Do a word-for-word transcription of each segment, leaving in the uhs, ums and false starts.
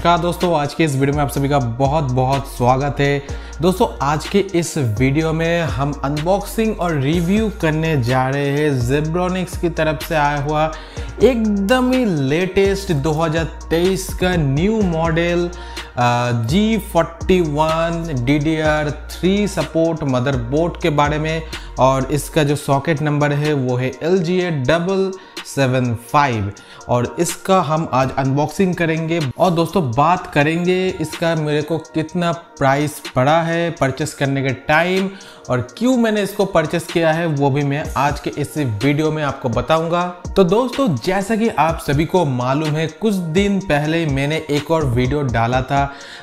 नमस्कार दोस्तों, आज के इस वीडियो में आप सभी का बहुत बहुत स्वागत है। दोस्तों आज के इस वीडियो में हम अनबॉक्सिंग और रिव्यू करने जा रहे हैं ज़ेब्रोनिक्स की तरफ से आया हुआ एकदम ही लेटेस्ट दो हज़ार तेईस का new model G forty one D D R three support motherboard के बारे में, और इसका जो सॉकेट नंबर है वो है L G A double seven five, और इसका हम आज अनबॉक्सिंग करेंगे। और दोस्तों बात करेंगे इसका मेरे को कितना प्राइस पड़ा है परचेस करने के टाइम, और क्यों मैंने इसको परचेस किया है वो भी मैं आज के इस वीडियो में आपको बताऊंगा। तो दोस्तों जैसा कि आप सभी को मालूम है, कुछ दिन पहले मैंने एक और वीडियो डाला था,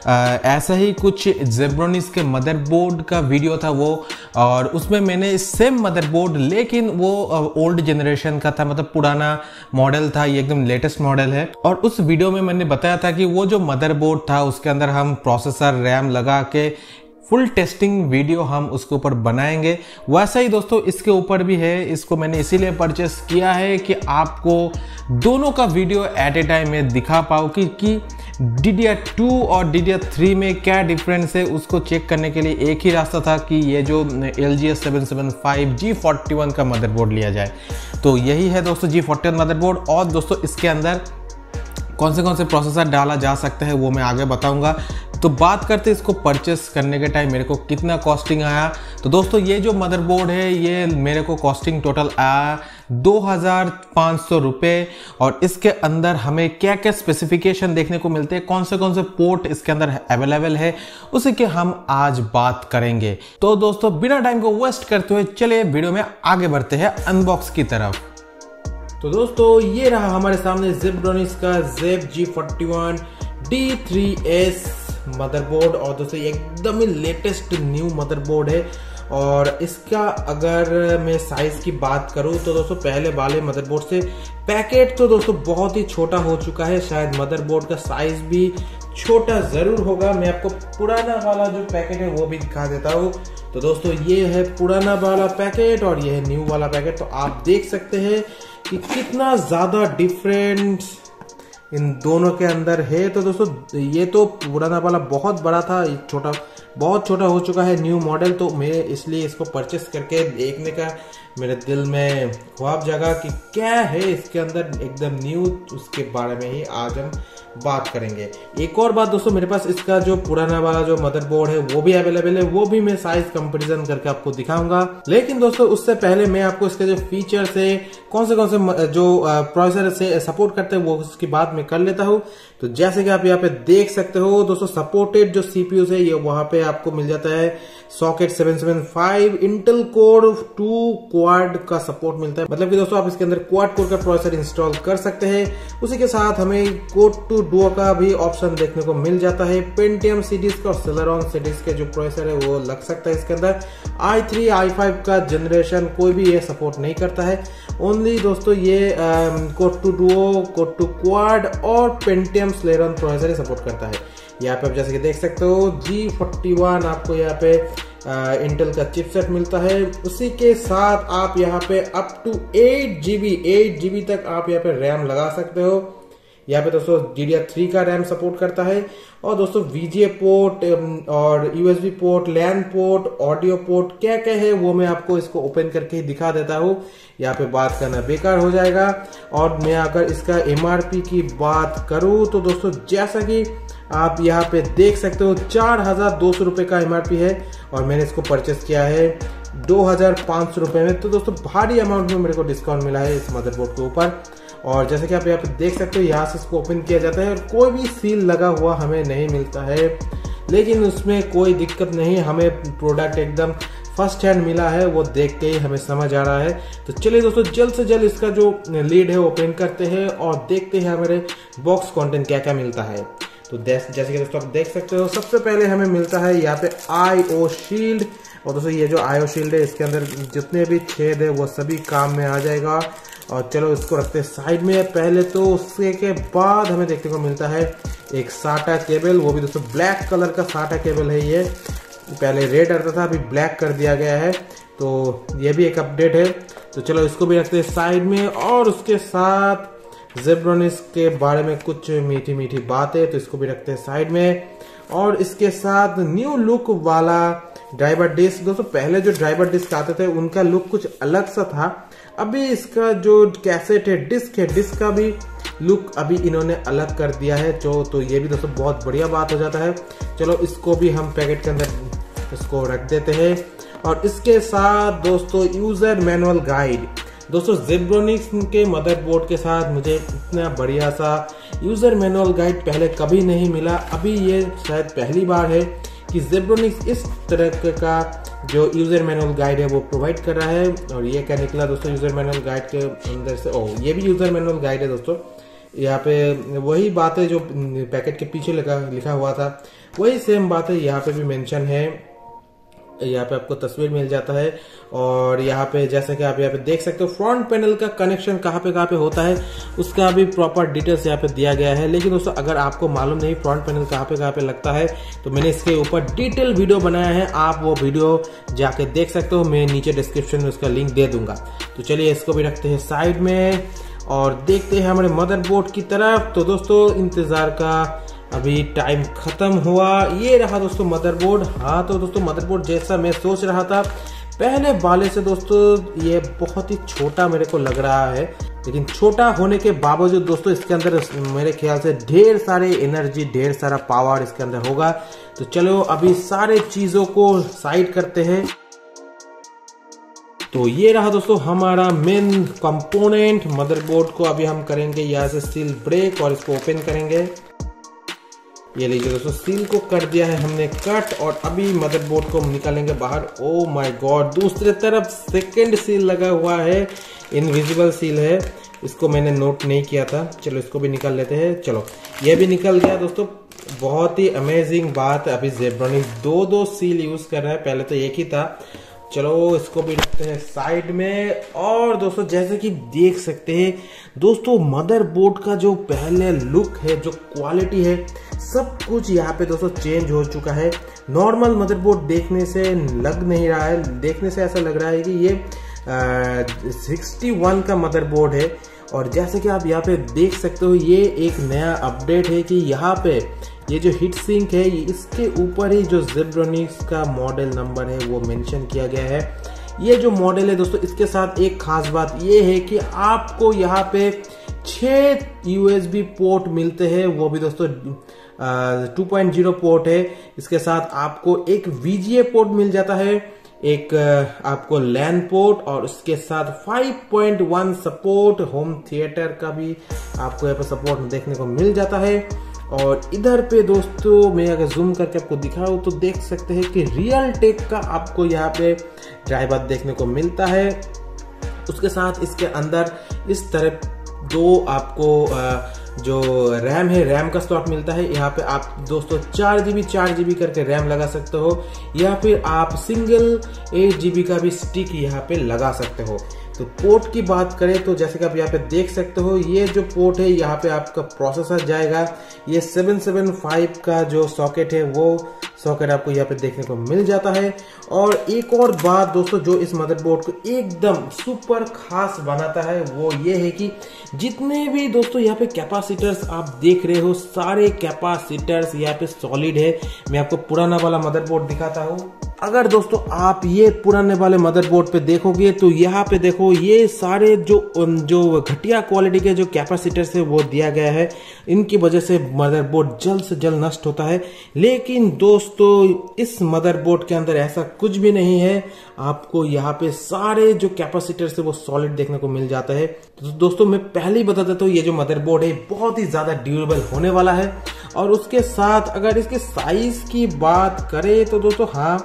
आ, ऐसा ही कुछ ज़ेब्रोनिक्स के मदरबोर्ड का वीडियो था वो, और उसमें मैंने सेम मदरबोर्ड, लेकिन वो ओल्ड जनरेशन का था, मतलब पुराना मॉडल था, ये एकदम लेटेस्ट मॉडल है। और उस वीडियो में मैंने बताया था कि वो जो मदरबोर्ड था उसके अंदर हम प्रोसेसर रैम लगा के फुल टेस्टिंग वीडियो हम उसके ऊपर बनाएंगे। वैसा ही दोस्तों इसके ऊपर भी है। इसको मैंने इसीलिए परचेस किया है कि आपको दोनों का वीडियो एट ए टाइम में दिखा पाऊँ कि, कि डी डी आर टू और डी डी आर थ्री में क्या डिफरेंस है। उसको चेक करने के लिए एक ही रास्ता था कि ये जो L G A seven seven five G forty one का मदरबोर्ड लिया जाए, तो यही है दोस्तों जी फोर्टी वन मदरबोर्ड। और दोस्तों इसके अंदर कौन से कौन से प्रोसेसर डाला जा सकता है वो मैं आगे बताऊंगा। तो बात करते इसको परचेस करने के टाइम मेरे को कितना कॉस्टिंग आया। तो दोस्तों ये जो मदरबोर्ड है ये मेरे को कॉस्टिंग टोटल आया दो हज़ार पाँच सौ रुपये, और इसके अंदर हमें क्या क्या स्पेसिफिकेशन देखने को मिलते हैं, कौन से कौन से पोर्ट इसके अंदर अवेलेबल है, उसी के हम आज बात करेंगे। तो दोस्तों बिना टाइम को वेस्ट करते हुए चलिए वीडियो में आगे बढ़ते हैं अनबॉक्स की तरफ। तो दोस्तों ये रहा हमारे सामने ज़ेब्रोनिक्स का Zeb G forty one D three S motherboard, और दोस्तों एकदम ही लेटेस्ट न्यू मदरबोर्ड है। और इसका अगर मैं साइज़ की बात करूं तो दोस्तों पहले वाले मदरबोर्ड से पैकेट तो दोस्तों बहुत ही छोटा हो चुका है, शायद मदरबोर्ड का साइज़ भी छोटा ज़रूर होगा। मैं आपको पुराना वाला जो पैकेट है वो भी दिखा देता हूँ। तो दोस्तों ये है पुराना वाला पैकेट और ये है न्यू वाला पैकेट, तो आप देख सकते हैं कि कितना ज़्यादा डिफरेंस इन दोनों के अंदर है। तो दोस्तों ये तो पुराना वाला बहुत बड़ा था, ये छोटा बहुत छोटा हो चुका है न्यू मॉडल, तो मैं इसलिए इसको परचेस करके देखने का मेरे दिल में ख्वाब जगा कि क्या है इसके अंदर एकदम न्यू, उसके बारे में ही आज हम बात करेंगे। एक और बात दोस्तों, मेरे पास इसका जो पुराना वाला जो मदरबोर्ड है वो भी अवेलेबल है, वो भी मैं साइज कंपेरिजन करके आपको दिखाऊंगा। लेकिन दोस्तों उससे पहले मैं आपको इसके जो फीचर्स है, कौन से कौन से जो प्रोसेसर से सपोर्ट करते हैं वो उसकी बात मैं कर लेता हूँ। तो जैसे कि आप यहाँ पे देख सकते हो दोस्तों, सपोर्टेड जो सीपीयू है ये वहाँ पे आपको मिल जाता है socket seven seven five, Intel core two quad का सपोर्ट मिलता है, मतलब कि दोस्तों आप इसके अंदर क्वाड कोर का प्रोसेसर इंस्टॉल कर सकते हैं। उसी के साथ हमें कोर टू डुओ का भी ऑप्शन देखने को मिल जाता है। पेंटियम सीरीज का और सेलेरॉन सीरीज के जो प्रोसेसर है वो लग सकता है इसके अंदर। आई थ्री आई फाइव का जनरेशन कोई भी ये सपोर्ट नहीं करता है, ओनली दोस्तों ये core two duo, core two quad और पेंटियम सेलेरॉन प्रोसेसर ही सपोर्ट करता है। यहाँ पे आप जैसे कि देख सकते हो जी फोर्टी वन आपको यहाँ पे आ, इंटेल का चिपसेट मिलता है। उसी के साथ आप यहाँ पे up to eight G B तक आप यहाँ पे रैम लगा सकते हो। यहाँ पे दोस्तों डी डी आर थ्री का रैम सपोर्ट करता है, और दोस्तों वी जी ए पोर्ट और U S B port, LAN port, audio port क्या क्या है वो मैं आपको इसको ओपन करके ही दिखा देता हूँ, यहाँ पे बात करना बेकार हो जाएगा। और मैं अगर इसका एम आर पी की बात करूँ तो दोस्तों जैसा कि आप यहाँ पे देख सकते हो चार हजार दो सौ रुपये का एम आर पी है, और मैंने इसको परचेस किया है दो हजार पाँच सौ रुपये में। तो दोस्तों भारी अमाउंट में मेरे को डिस्काउंट मिला है इस मदरबोर्ड के ऊपर। और जैसे कि आप यहाँ पे देख सकते हो यहाँ से इसको ओपन किया जाता है और कोई भी सील लगा हुआ हमें नहीं मिलता है, लेकिन उसमें कोई दिक्कत नहीं, हमें प्रोडक्ट एकदम फर्स्ट हैंड मिला है, वो देख के ही हमें समझ आ रहा है। तो चलिए दोस्तों जल्द से जल्द इसका जो लीड है ओपन करते हैं और देखते हैं हमारे बॉक्स कंटेंट क्या क्या मिलता है। तो जैसे कि दोस्तों आप देख सकते हो सबसे पहले हमें मिलता है यहाँ पे आईओ शील्ड, और दोस्तों ये जो आईओ शील्ड है इसके अंदर जितने भी छेद है वो सभी काम में आ जाएगा। और चलो इसको रखते हैं साइड में पहले। तो उसके के बाद हमें देखने को मिलता है एक साटा केबल, वो भी दोस्तों ब्लैक कलर का साटा केबल है, ये पहले रेड आता था अभी ब्लैक कर दिया गया है, तो ये भी एक अपडेट है। तो चलो इसको भी रखते हैं साइड में। और उसके साथ ज़ेब्रोनिक्स के बारे में कुछ मीठी मीठी बातें, तो इसको भी रखते हैं साइड में। और इसके साथ न्यू लुक वाला ड्राइवर डिस्क। दोस्तों पहले जो ड्राइवर डिस्क आते थे उनका लुक कुछ अलग सा था, अभी इसका जो कैसेट है डिस्क है डिस्क का भी लुक अभी इन्होंने अलग कर दिया है जो, तो ये भी दोस्तों बहुत बढ़िया बात हो जाता है। चलो इसको भी हम पैकेट के अंदर इसको रख देते हैं। और इसके साथ दोस्तों यूज़र मैनुअल गाइड। दोस्तों ज़ेब्रोनिक्स के मदरबोर्ड के साथ मुझे इतना बढ़िया सा यूज़र मैनुअल गाइड पहले कभी नहीं मिला, अभी ये शायद पहली बार है कि ज़ेब्रोनिक्स इस तरह का जो यूज़र मैनुअल गाइड है वो प्रोवाइड कर रहा है। और ये क्या निकला दोस्तों यूज़र मैनुअल गाइड के अंदर से, ओ ये भी यूज़र मैनुअल गाइड है दोस्तों। यहाँ पे वही बात है जो पैकेट के पीछे लिखा लिखा हुआ था, वही सेम बात है, यहाँ पे भी मेंशन है। यहाँ पे आपको तस्वीर मिल जाता है और यहाँ पे जैसे कि आप यहाँ पे देख सकते हो फ्रंट पैनल का कनेक्शन कहाँ पे कहाँ पे होता है उसका भी प्रॉपर डिटेल्स यहाँ पे दिया गया है। लेकिन दोस्तों अगर आपको मालूम नहीं फ्रंट पैनल कहाँ पे कहाँ पे लगता है तो मैंने इसके ऊपर डिटेल वीडियो बनाया है, आप वो वीडियो जाके देख सकते हो, मैं नीचे डिस्क्रिप्शन में उसका लिंक दे दूंगा। तो चलिए इसको भी रखते हैं साइड में और देखते हैं हमारे मदरबोर्ड की तरफ। तो दोस्तों इंतज़ार का अभी टाइम ख़त्म हुआ। ये रहा दोस्तों मदरबोर्ड। हाँ तो दोस्तों मदरबोर्ड जैसा मैं सोच रहा था पहले वाले से दोस्तों ये बहुत ही छोटा मेरे को लग रहा है, लेकिन छोटा होने के बावजूद दोस्तों इसके अंदर मेरे ख्याल से ढेर सारे एनर्जी ढेर सारा पावर इसके अंदर होगा। तो चलो अभी सारे चीज़ों को साइड करते हैं। तो ये रहा दोस्तों हमारा मेन कंपोनेंट। मदरबोर्ड को अभी हम करेंगे यहाँ से सील ब्रेक और इसको ओपन करेंगे। ये लीजिए दोस्तों सील को कर दिया है हमने कट और अभी मदरबोर्ड को निकालेंगे बाहर। ओ माय गॉड, दूसरे तरफ सेकंड सील लगा हुआ है, इनविजिबल सील है, इसको मैंने नोट नहीं किया था। चलो इसको भी निकाल लेते हैं। चलो ये भी निकल गया दोस्तों, बहुत ही अमेजिंग बात। अभी ज़ेब्रोनिक्स दो दो सील यूज़ कर रहा है, पहले तो एक ही था। चलो इसको भी रखते हैं साइड में। और दोस्तों जैसे कि देख सकते हैं दोस्तों मदरबोर्ड का जो पहले लुक है जो क्वालिटी है सब कुछ यहाँ पे दोस्तों चेंज हो चुका है। नॉर्मल मदरबोर्ड देखने से लग नहीं रहा है, देखने से ऐसा लग रहा है कि ये सिक्सटी वन का मदरबोर्ड है। और जैसे कि आप यहाँ पे देख सकते हो ये एक नया अपडेट है कि यहाँ पे ये जो हीट सिंक है इसके ऊपर ही जो ज़ेब्रोनिक्स का मॉडल नंबर है वो मेंशन किया गया है। ये जो मॉडल है दोस्तों इसके साथ एक खास बात ये है कि आपको यहाँ पे छः यूएसबी पोर्ट मिलते हैं, वो भी दोस्तों टू पॉइंट ज़ीरो पोर्ट है। इसके साथ आपको एक वीजीए पोर्ट मिल जाता है, एक आपको लैन पोर्ट और उसके साथ five point one support, home theatre का भी आपको यहाँ पर सपोर्ट देखने को मिल जाता है। और इधर पे दोस्तों मैं अगर जूम करके आपको दिखाऊँ तो देख सकते हैं कि रियलटेक का आपको यहाँ पे ड्राइवर देखने को मिलता है। उसके साथ इसके अंदर इस तरफ दो आपको जो रैम है रैम का स्लॉट मिलता है, यहाँ पे आप दोस्तों चार जी बी चार जी बी करके रैम लगा सकते हो या फिर आप सिंगल एट जी बी का भी स्टिक यहाँ पे लगा सकते हो। तो पोर्ट की बात करें तो जैसे कि आप यहाँ पे देख सकते हो ये जो पोर्ट है यहाँ पे आपका प्रोसेसर जाएगा, ये सेवन सेवन फाइव का जो सॉकेट है वो सॉकेट आपको यहाँ पे देखने को मिल जाता है। और एक और बात दोस्तों जो इस मदरबोर्ड को एकदम सुपर खास बनाता है वो ये है कि जितने भी दोस्तों यहाँ पे कैपेसिटर्स आप देख रहे हो सारे कैपेसिटर्स यहाँ पे सॉलिड है। मैं आपको पुराना वाला मदरबोर्ड दिखाता हूँ। अगर दोस्तों आप ये पुराने वाले मदरबोर्ड पे देखोगे तो यहाँ पे देखो ये सारे जो जो घटिया क्वालिटी के जो कैपेसिटर्स है वो दिया गया है, इनकी वजह से मदरबोर्ड जल्द से जल्द नष्ट होता है। लेकिन दोस्तों इस मदरबोर्ड के अंदर ऐसा कुछ भी नहीं है, आपको यहाँ पे सारे जो कैपेसिटर्स है वो सॉलिड देखने को मिल जाता है। तो दोस्तों मैं पहले ही बता देता हूँ ये जो मदरबोर्ड है बहुत ही ज़्यादा ड्यूरेबल होने वाला है। और उसके साथ अगर इसके साइज की बात करें तो दोस्तों हाँ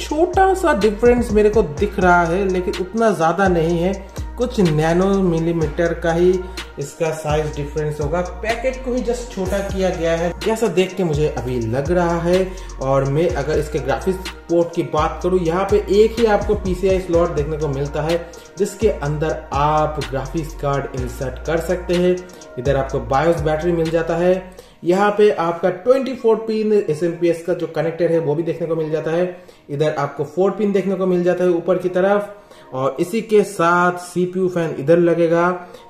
छोटा सा डिफरेंस मेरे को दिख रहा है लेकिन उतना ज़्यादा नहीं है, कुछ नैनो मिलीमीटर का ही इसका साइज डिफरेंस होगा। पैकेट को ही जस्ट छोटा किया गया है जैसा देख के मुझे अभी लग रहा है। और मैं अगर इसके ग्राफिक्स पोर्ट की बात करूँ यहाँ पे एक ही आपको पीसीआई स्लॉट देखने को मिलता है जिसके अंदर आप ग्राफिक्स कार्ड इंसर्ट कर सकते हैं। इधर आपको बायोस बैटरी मिल जाता है, यहाँ पे आपका ट्वेंटी फोर पिन एसएमपीएस का जो कनेक्टर है वो भी देखने को मिल जाता है। इधर आपको फोर पिन देखने को मिल जाता है ऊपर की तरफ। और इसी के साथ सीपीयू फैन इधर लगेगा।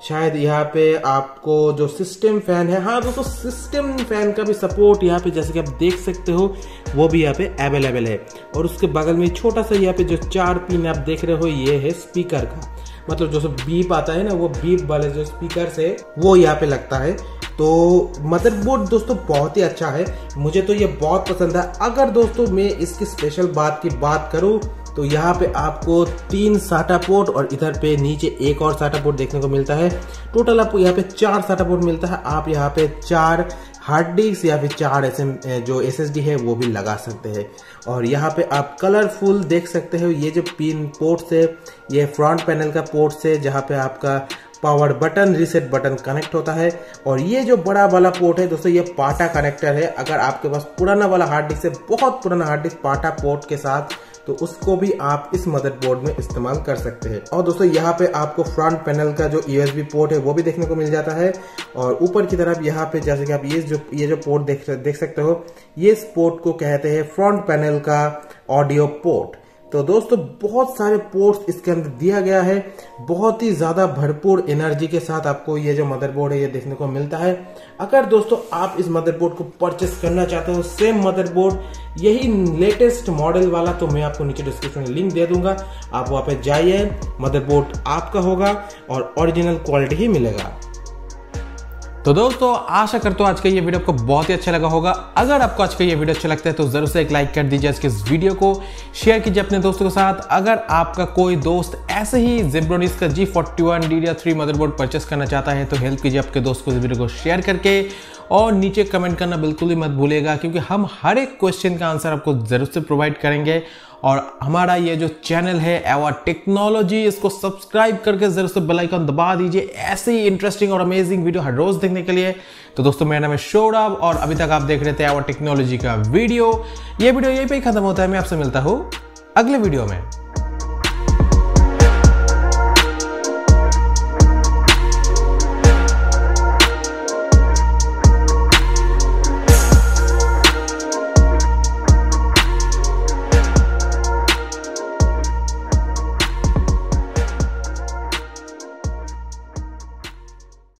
शायद यहाँ पे आपको जो सिस्टम फैन है, हाँ दोस्तों सिस्टम फैन का भी सपोर्ट यहाँ पे जैसे कि आप देख सकते हो वो भी यहाँ पे अवेलेबल है। और उसके बगल में छोटा सा यहाँ पे जो चार पिन आप देख रहे हो ये है स्पीकर का, मतलब जो सब बीप आता है ना वो बीप वाले जो स्पीकर है वो यहाँ पे लगता है। तो मदरबोर्ड दोस्तों बहुत ही अच्छा है, मुझे तो ये बहुत पसंद है। अगर दोस्तों मैं इसकी स्पेशल बात की बात करूँ तो यहाँ पे आपको तीन साटा पोर्ट और इधर पे नीचे एक और साटा पोर्ट देखने को मिलता है। टोटल आपको यहाँ पे चार साटा पोर्ट मिलता है। आप यहाँ पे चार हार्ड डिस्क या फिर चार एस एम जो एस एस डी है वो भी लगा सकते हैं। और यहाँ पे आप कलरफुल देख सकते हो, ये जो पिन पोर्ट्स है ये फ्रंट पैनल का पोर्ट्स है जहाँ पे आपका power button reset button connect होता है। और ये जो बड़ा वाला पोर्ट है दोस्तों ये पाटा कनेक्टर है। अगर आपके पास पुराना वाला हार्ड डिस्क है, बहुत पुराना हार्ड डिस्क पाटा पोर्ट के साथ, तो उसको भी आप इस मदरबोर्ड में इस्तेमाल कर सकते हैं। और दोस्तों यहाँ पे आपको फ्रंट पैनल का जो यूएसबी पोर्ट है वो भी देखने को मिल जाता है। और ऊपर की तरफ यहाँ पे जैसे कि आप ये जो ये जो पोर्ट देख देख सकते हो, ये इस पोर्ट को कहते हैं फ्रंट पैनल का ऑडियो पोर्ट। तो दोस्तों बहुत सारे पोर्ट्स इसके अंदर दिया गया है। बहुत ही ज़्यादा भरपूर एनर्जी के साथ आपको ये जो मदरबोर्ड है ये देखने को मिलता है। अगर दोस्तों आप इस मदरबोर्ड को परचेस करना चाहते हो, सेम मदरबोर्ड यही लेटेस्ट मॉडल वाला, तो मैं आपको नीचे डिस्क्रिप्शन में लिंक दे दूंगा, आप वहाँ पे जाइए, मदरबोर्ड आपका होगा और ओरिजिनल क्वालिटी ही मिलेगा। तो दोस्तों आशा करता हूँ आज का ये वीडियो आपको बहुत ही अच्छा लगा होगा। अगर आपको आज का ये वीडियो अच्छा लगता है तो जरूर से एक लाइक कर दीजिए, आज के इस वीडियो को शेयर कीजिए अपने दोस्तों के साथ। अगर आपका कोई दोस्त ऐसे ही जेब्रोनिक्स का G forty one D D R three motherboard purchase करना चाहता है तो हेल्प कीजिए आपके दोस्त को इस वीडियो को शेयर करके, और नीचे कमेंट करना बिल्कुल भी मत भूलिएगा, क्योंकि हम हर एक क्वेश्चन का आंसर आपको जरूर से प्रोवाइड करेंगे। और हमारा ये जो चैनल है एवा टेक्नोलॉजी, इसको सब्सक्राइब करके जरूर से बेल आइकन दबा दीजिए ऐसे ही इंटरेस्टिंग और अमेजिंग वीडियो हर रोज देखने के लिए। तो दोस्तों मेरा नाम है सौरभ और अभी तक आप देख रहे थे एवा टेक्नोलॉजी का वीडियो। ये वीडियो यहीं पे ही खत्म होता है, मैं आपसे मिलता हूँ अगले वीडियो में।